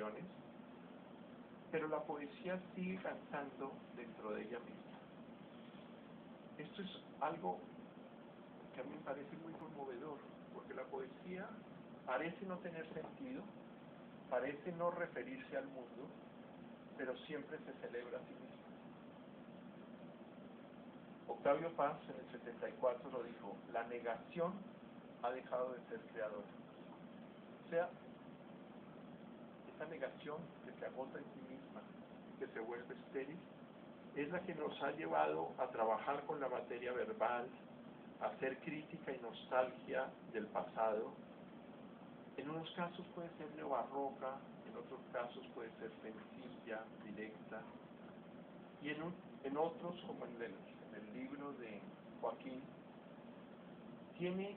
canciones, pero la poesía sigue cantando dentro de ella misma. Esto es algo que a mí me parece muy conmovedor, porque la poesía parece no tener sentido, parece no referirse al mundo, pero siempre se celebra a sí misma. Octavio Paz en el 74 lo dijo: la negación ha dejado de ser creadora. O sea, esa negación que se agota en sí misma, que se vuelve estéril, es la que nos ha llevado a trabajar con la materia verbal, a hacer crítica y nostalgia del pasado. En unos casos puede ser neobarroca, en otros casos puede ser sencilla, directa, y en otros, como en el libro de Joaquín, tiene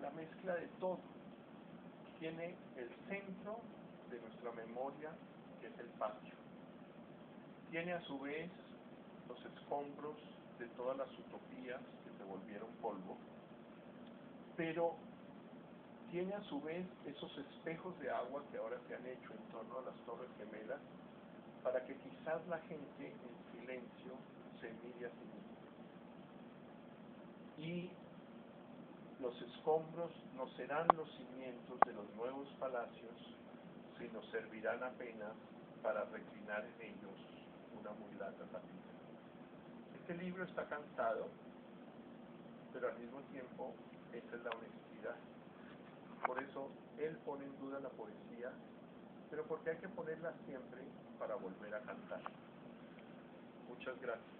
la mezcla de todo. Tiene el centro de nuestra memoria, que es el patio. Tiene a su vez los escombros de todas las utopías que se volvieron polvo, pero tiene a su vez esos espejos de agua que ahora se han hecho en torno a las Torres Gemelas, para que quizás la gente en silencio se mire a sí misma. Y los escombros no serán los cimientos de los nuevos palacios, sino servirán apenas para reclinar en ellos una muy larga tapita. Este libro está cansado, pero al mismo tiempo esta es la honestidad. Por eso él pone en duda la poesía, pero porque hay que ponerla siempre para volver a cantar. Muchas gracias.